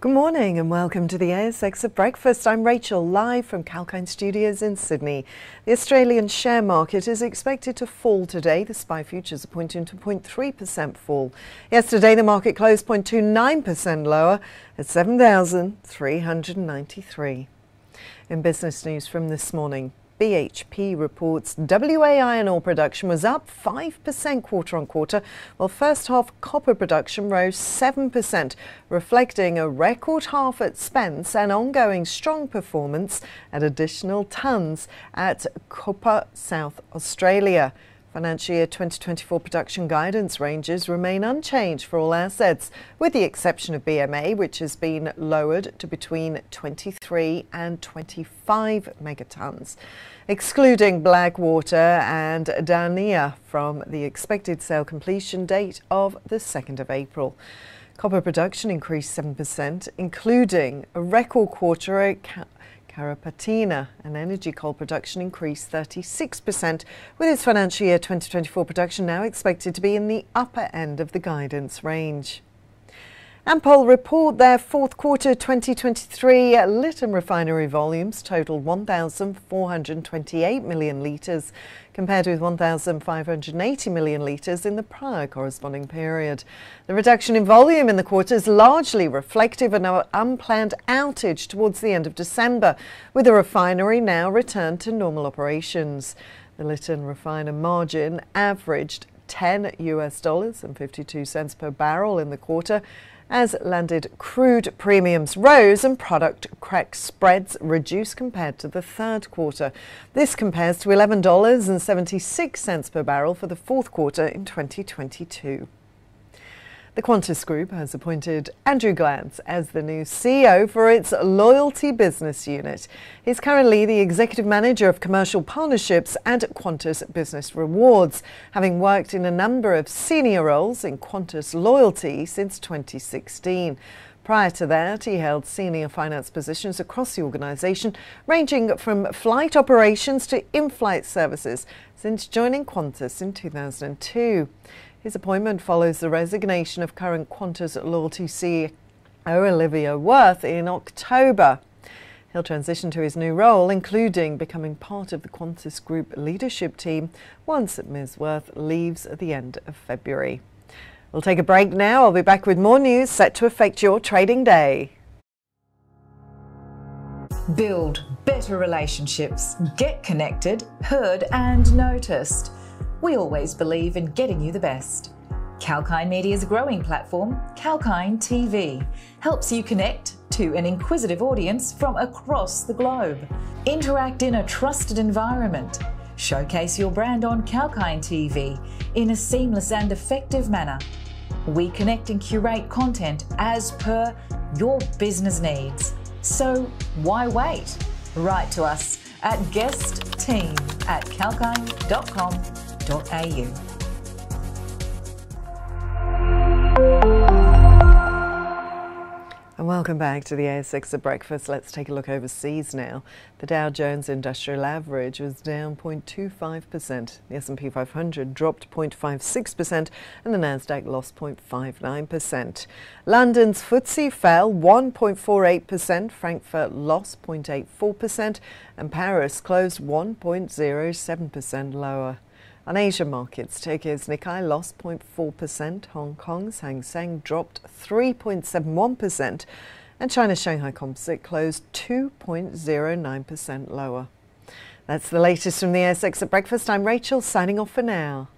Good morning and welcome to the ASX at Breakfast. I'm Rachel, live from Calkine Studios in Sydney. The Australian share market is expected to fall today. The SPI futures are pointing to 0.3% fall. Yesterday, the market closed 0.29% lower at 7,393. In business news from this morning, BHP reports WA iron ore production was up 5% quarter on quarter, while first half copper production rose 7%, reflecting a record half at Spence and ongoing strong performance at additional tonnes at Copper South Australia. Financial year 2024 production guidance ranges remain unchanged for all assets, with the exception of BMA, which has been lowered to between 23 and 25 megatons, excluding Blackwater and Downia from the expected sale completion date of the 2nd of April. Copper production increased 7%, including a record quarter at Carpatina, and energy coal production increased 36%, with its financial year 2024 production now expected to be in the upper end of the guidance range. Ampol report their fourth quarter 2023 Lytton Refinery volumes totaled 1,428 million litres, compared with 1,580 million litres in the prior corresponding period. The reduction in volume in the quarter is largely reflective of an unplanned outage towards the end of December, with the refinery now returned to normal operations. The Lytton refiner margin averaged $10.52 per barrel in the quarter, as landed crude premiums rose and product crack spreads reduced compared to the third quarter. This compares to $11.76 per barrel for the fourth quarter in 2022. The Qantas Group has appointed Andrew Glance as the new CEO for its Loyalty Business Unit. He's currently the Executive Manager of Commercial Partnerships and Qantas Business Rewards, having worked in a number of senior roles in Qantas Loyalty since 2016. Prior to that, he held senior finance positions across the organisation, ranging from flight operations to in-flight services, since joining Qantas in 2002. His appointment follows the resignation of current Qantas Loyalty CEO Olivia Wirth in October. He'll transition to his new role, including becoming part of the Qantas Group leadership team once Ms. Wirth leaves at the end of February. We'll take a break now. I'll be back with more news set to affect your trading day. Build better relationships, get connected, heard and noticed. We always believe in getting you the best. Calkine Media's growing platform, Calkine TV, helps you connect to an inquisitive audience from across the globe. Interact in a trusted environment. Showcase your brand on Calkine TV in a seamless and effective manner. We connect and curate content as per your business needs. So why wait? Write to us at guestteam@calkine.com.au. And welcome back to the ASX at Breakfast. Let's take a look overseas now. The Dow Jones Industrial Average was down 0.25%. The S&P 500 dropped 0.56% and the Nasdaq lost 0.59%. London's FTSE fell 1.48%, Frankfurt lost 0.84% and Paris closed 1.07% lower. On Asian markets, Tokyo's Nikkei lost 0.4%, Hong Kong's Hang Seng dropped 3.71%, and China's Shanghai Composite closed 2.09% lower. That's the latest from the ASX at Breakfast. I'm Rachel, signing off for now.